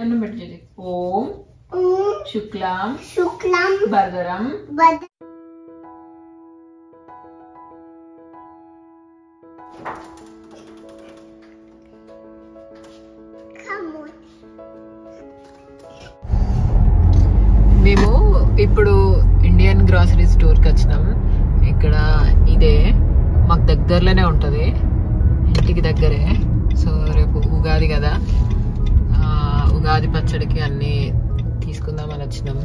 ओम शुक्लाम शुक्लाम भद्रम मेमू इपड़ू इंडियन ग्रोसरी स्टोर की वच्चाम इक्कड़ इदे माकु दग्गरलोने उंटदी इंटिकी दग्गरे सो रेपु उगादी कदा ఉగాది పచ్చడికి అన్ని తీసుకుందామని వచ్చాం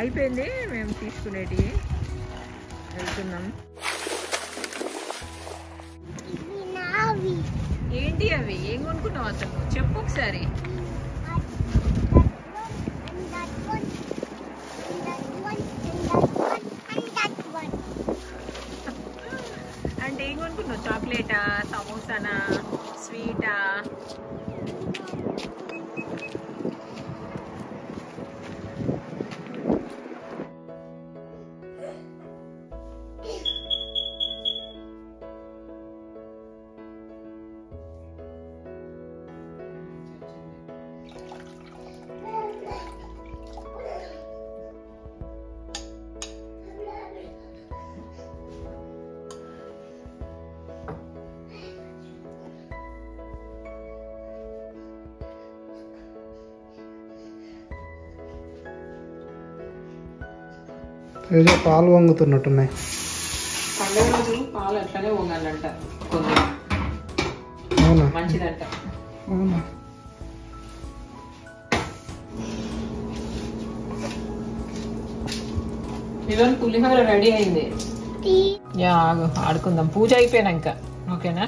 అయిపోయింది మేము తీసుకునేటి వెళ్తున్నాం ఏంటి అవి ఏం కొనుక్కున్నావు అసలు చెప్పు ఒకసారి అంటే ఏం కొనుక్కున్నావు చాక్లెటా సమోసానా స్వీటా పాలు వంగుతున్నట్టున్నాయి పాలు అట్లానే వంగాలంట అవునా మంచిదంట అవునా ఇవన్ పులిహోర రెడీ అయింది యా ఆడుకుందాం పూజ అయిపోయినాక ఓకేనా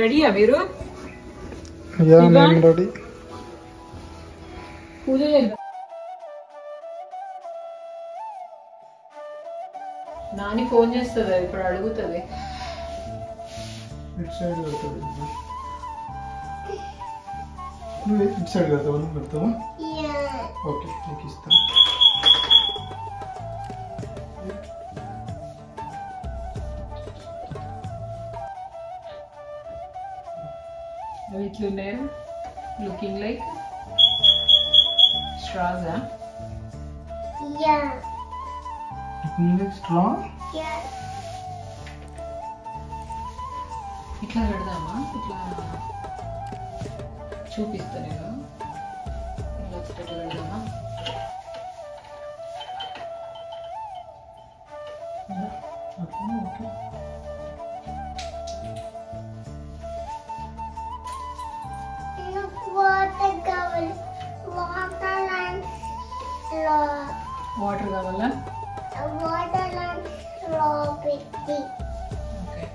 రెడీయా మీరు యా నేను రెడీ పూజ చేద్దాం నాని ఫోన్ చేస్తది ఇప్పుడు అడుగుతది ఇట్ సైడ్ అవుతది నువ్వు ఇట్ సైడ్ అవుతావా నువ్వు అవుతావా యా ఓకే నీకు ఇస్తా It looking like straws, huh? Yeah. Looking like straw? Yeah. Itla radama, itla choopistarega. Itla statu radama. Yeah. Okay. Water కావాలా వాటర్ లాంగ్ లో పెట్టి okay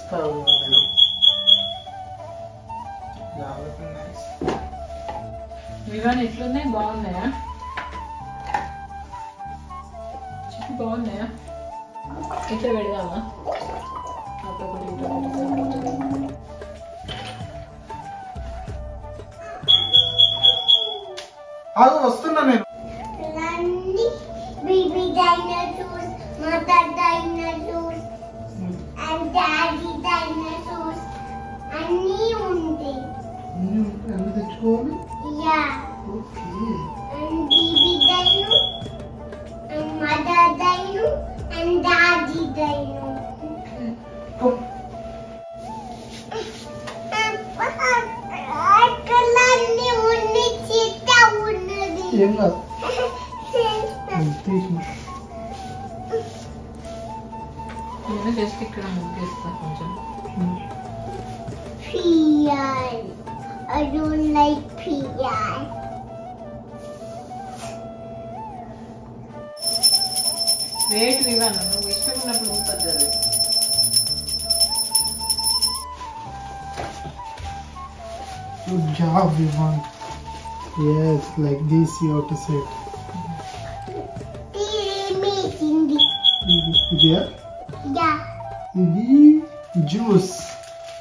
star water now it nice Vivaan ఇట్లనే బాగున్నాయా చిక్కు బాగున్నాయా ఇట్లా పెడదామా అప్పుడు ఇంట్లో పెడతాం आगो वस्तुन्ना नेनु लंडी baby dinosaurs mother dinosaurs and daddy dinosaurs अन्नी उंटे अन्नी तेच्चुकोवाली या okay and baby dino and mother dino and daddy dino okay ये ना ठीक है मैंने जस्ट एक कड़ा मुक्के से पहुंचा PI I don't like PI wait Vivaan ना विश्व में ना प्रूव कर दे तो जा Vivaan Yes, like this you have to set. TV. Yeah. Yeah. TV juice.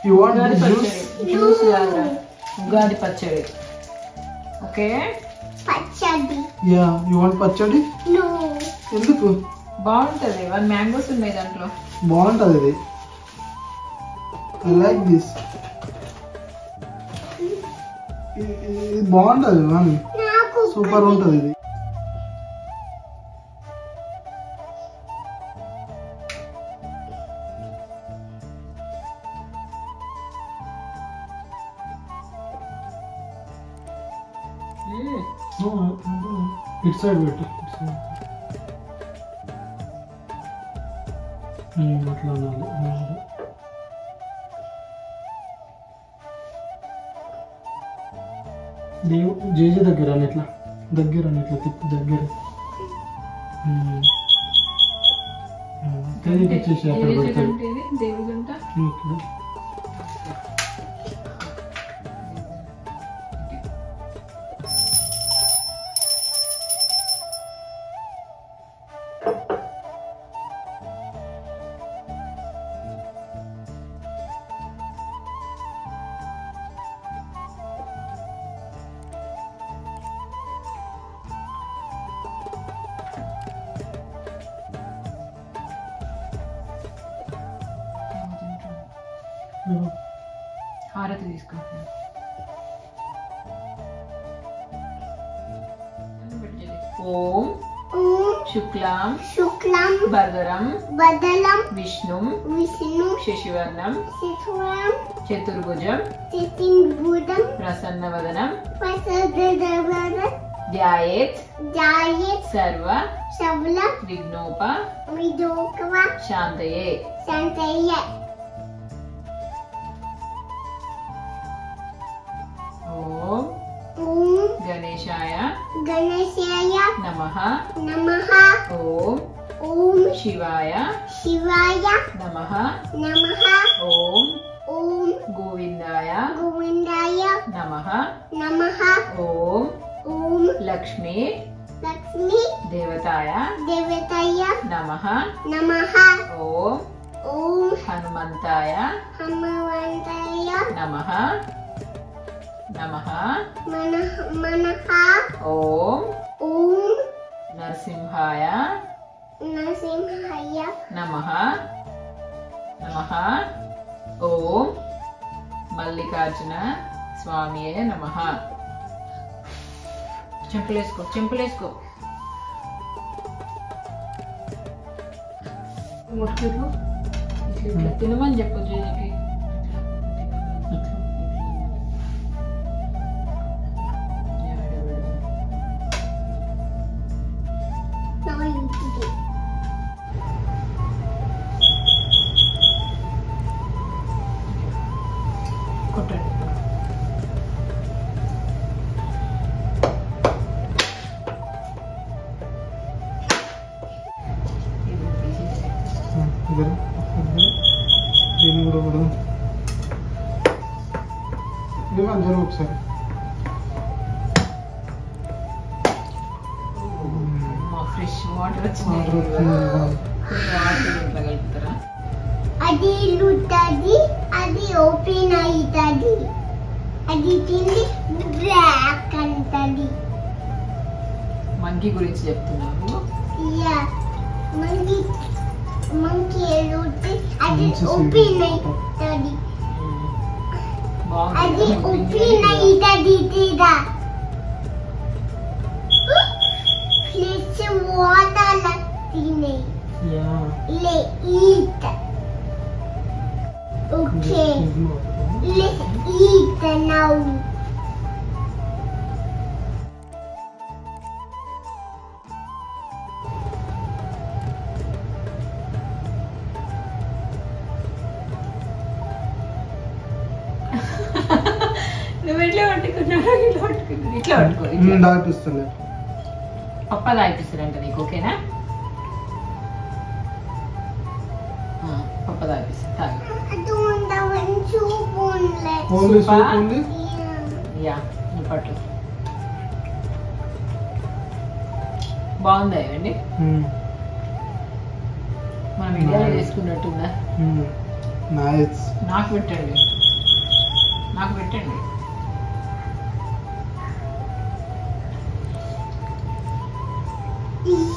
You want Ugadi the juice? Juice laga. Ugadi pachadi. Okay. Pachadi. Yeah. You want pachadi? No. Enduku? Baaguntadi. One mangoes unnayi dantlo. Baaguntadi. I like this. बहुत super उदी मतलब JJ दग्गर अनेट्ला दग्गर अनेट्ला तिप्पु दग्गर तेरी पिचेसी अकड़ पड़तारू देवी गंटा okay हारति ओम शुक्लां शुक्लां भद्रं भद्रं विष्णुं विष्णुं शशिवर्णं शशिवर्णं चतुर्भुजं चतुर्भुजं प्रसन्नवदनं प्रसन्नवदनं ध्यायेत् ध्यायेत् सर्व सर्व विघ्नोपविघ्नोपवा शान्तये शान्तये गणेशाय नमः नमः ओम ओम शिवाय नमः नमः ओम ओम गोविंदाय नमः नमः ओम ओम लक्ष्मी देवताय नमः नमः ओम ओम हनुमंताय नमः नमः मनः ओम ओम नरसिंहाय नमः नमः ओम मल्लिकार्जुन स्वामीये नमः चंपलेस्को मुट्ठीलो इट्ला तिनमन जपजेकी ओपन ब्लैक मंकी గురించి చెప్తున్నావు యా మంకి మంకి ఎలుటి అది ఓపి నై డాడీ అది ఓపి నై డాడీ టీడా ప్లీజ్ వాటర్ లక్తి నై యా లే eat okay let eat now ఇట్లా పట్టుకో ఇట్లా దాయిపిస్తున్నా అప్ప దాయిపిస్తారంట నీకు ఓకేనా అప్ప దాయిపిస్తా అటు ఉందా వంచు పోన్లే పోన్లే సూపుంది యా ని పట్టు బాగుంది అండి మనం వీడియోలో చేసుకున్నట్టున్నా నైస్ నాకు పెట్టండి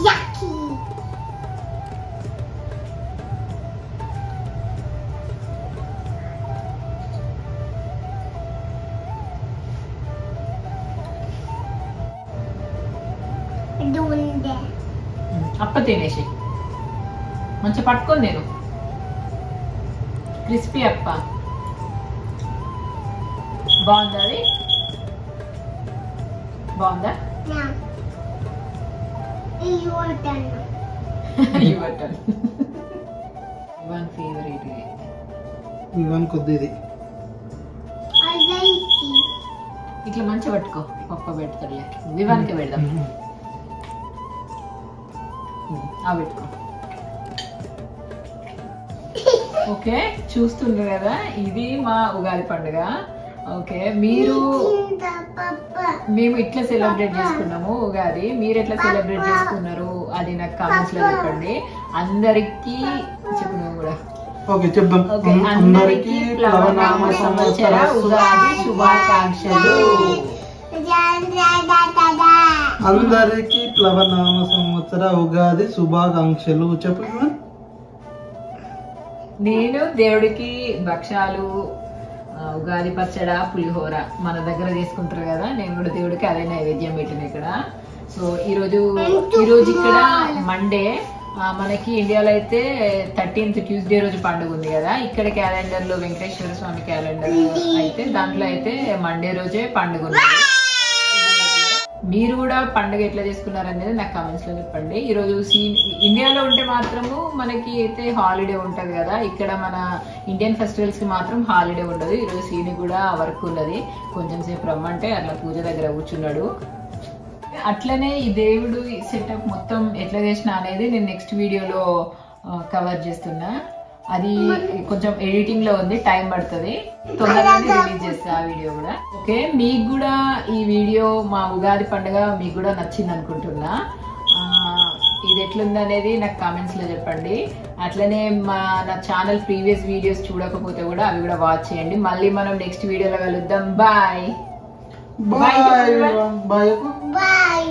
Yucky. Doing that. Appa tineshi. Manchi pattukoni nenu. Crispy appa. Bondari. Bonda. Yeah. You are done. One favorite. One kodidi. I like it. Itla mancha pattuko. Papa bettadle. Vivan ke beddam. Aa bettuko. Okay, chustunna kada. Idi ma ugadi panduga. Okay మీరు మేము ఇట్లా celebrate చేసుకున్నాము ఉగాది మీరు ఎట్లా celebrate చేసుకున్నారు అది నాకు comments లో చెప్పండి అందరికీ చెప్పును కూడా ఓకే చెప్దాం ఓకే అందరికీ ప్లవనామ సంవత్సర ఉగాది శుభాకాంక్షలు అందరికీ ప్లవనామ సంవత్సర ఉగాది శుభాకాంక్షలు చెప్పు నేను దేవుడికి భక్షాలు ఉగాది పచ్చడ పులిహోర మన దగ్గర చేసుకుంటారు కదా నేను కూడా దేవుడికి అదే నైవేద్యం పెట్టిన ఇక్కడ సో ఈరోజు ఇక్కడ మండే మనకి ఇండియాలో అయితే 13th ట్యూస్డే రోజు పండుగ ఉంది కదా ఇక్కడ క్యాలెండర్లో వెంకటేశ్వర స్వామి క్యాలెండర్ అయితే దాంట్లో అయితే మండే రోజే పండుగ ఉంది మీరు కూడా పండుగ ఎట్లా చేసుకున్నారు అనేది నాకు కామెంట్స్ లో చెప్పండి ఈరోజు ఇండియాలో ఉంటే మాత్రము మనకి అయితే హాలిడే ఉంటుంది కదా ఇక్కడ మన ఇండియన్ ఫెస్టివల్స్ కి మాత్రం హాలిడే ఉండదు ఈరోజు సీని కూడా వర్క్ ఉన్నది కొంచెం సేపు రమ్మంటే అట్లా పూజ దగ్గర కూర్చున్నాడు అట్లనే ఈ దేవుడు సెటప్ మొత్తం ఎట్లా చేసినా అనేది నేను నెక్స్ట్ వీడియోలో కవర్ చేస్తున్నా అది కొంచెం ఎడిటింగ్ లో ఉంది టైం పడుతుంది తొందరగానే రిలీజ్ చేస్తా ఆ వీడియో కూడా ఓకే మీకు కూడా ఈ వీడియో మా ఉగాది పండుగ మీకు కూడా నచ్చింది అనుకుంటున్నా ఇది ఎట్లుంది అనేది నాకు కామెంట్స్ లో చెప్పండి అట్లనే నా ఛానల్ ప్రీవియస్ వీడియోస్ చూడకపోతే కూడా అవి కూడా వాచ్ చేయండి మళ్ళీ మనం నెక్స్ట్ వీడియోలో కలుద్దాం బాయ్ బాయ్ బాయ్ బాయ్